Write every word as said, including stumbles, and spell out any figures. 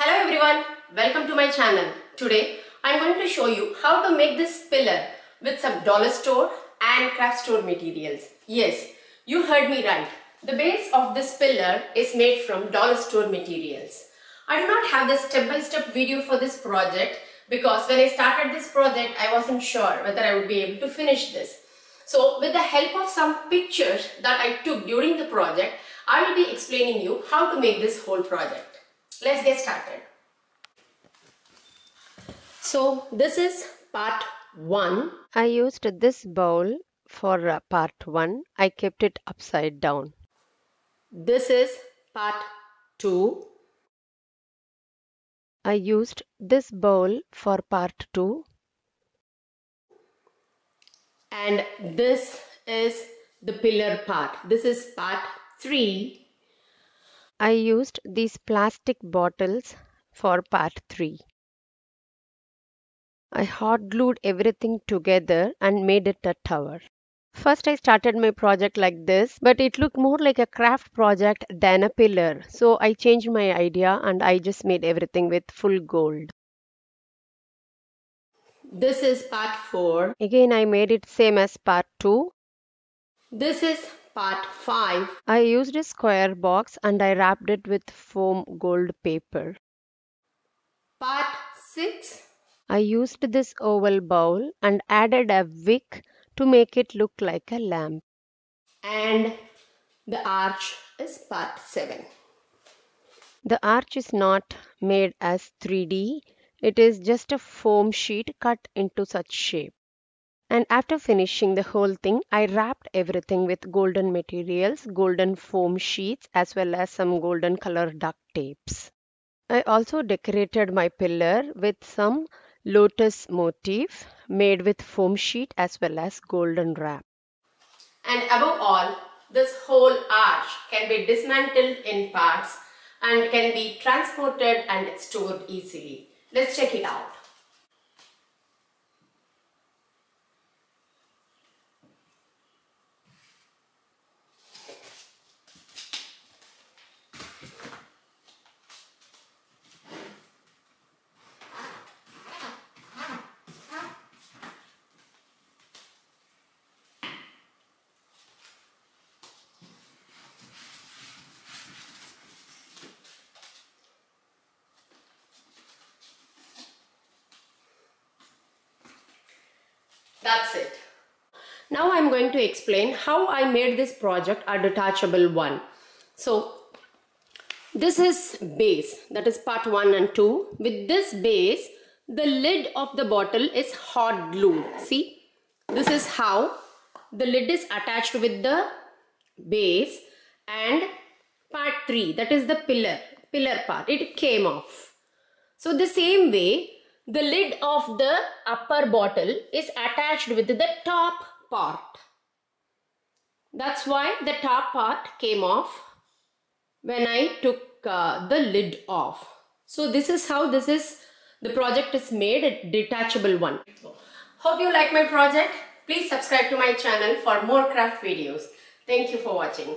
Hello everyone, welcome to my channel. Today I'm going to show you how to make this pillar with some dollar store and craft store materials. Yes, you heard me right. The base of this pillar is made from dollar store materials. I do not have the step-by-step video for this project because when I started this project I wasn't sure whether I would be able to finish this. So with the help of some pictures that I took during the project, I will be explaining you how to make this whole project. Let's get started. So this is part one. I used this bowl for uh, part one. I kept it upside down. This is part two. I used this bowl for part two. And this is the pillar part. This is part three. I used these plastic bottles for part three. I hot glued everything together and made it a tower. First I started my project like this, but it looked more like a craft project than a pillar. So I changed my idea and I just made everything with full gold. This is part four. Again I made it same as part two. This is part five. I used a square box and I wrapped it with foam gold paper. Part six. I used this oval bowl and added a wick to make it look like a lamp. And the arch is part seven. The arch is not made as three D. It is just a foam sheet cut into such shape. And after finishing the whole thing, I wrapped everything with golden materials, golden foam sheets, as well as some golden color duct tapes. I also decorated my pillar with some lotus motif made with foam sheet as well as golden wrap. And above all, this whole arch can be dismantled in parts and can be transported and stored easily. Let's check it out. That's it. Now I'm going to explain how I made this project a detachable one. So this is base, that is part one and two. With this base, the lid of the bottle is hot glued. See, this is how the lid is attached with the base. And part three, that is the pillar, pillar part, it came off. So the same way, the lid of the upper bottle is attached with the top part. That's why the top part came off when I took uh, the lid off. So this is how this is the project is made, a detachable one. Hope you like my project. Please subscribe to my channel for more craft videos. Thank you for watching.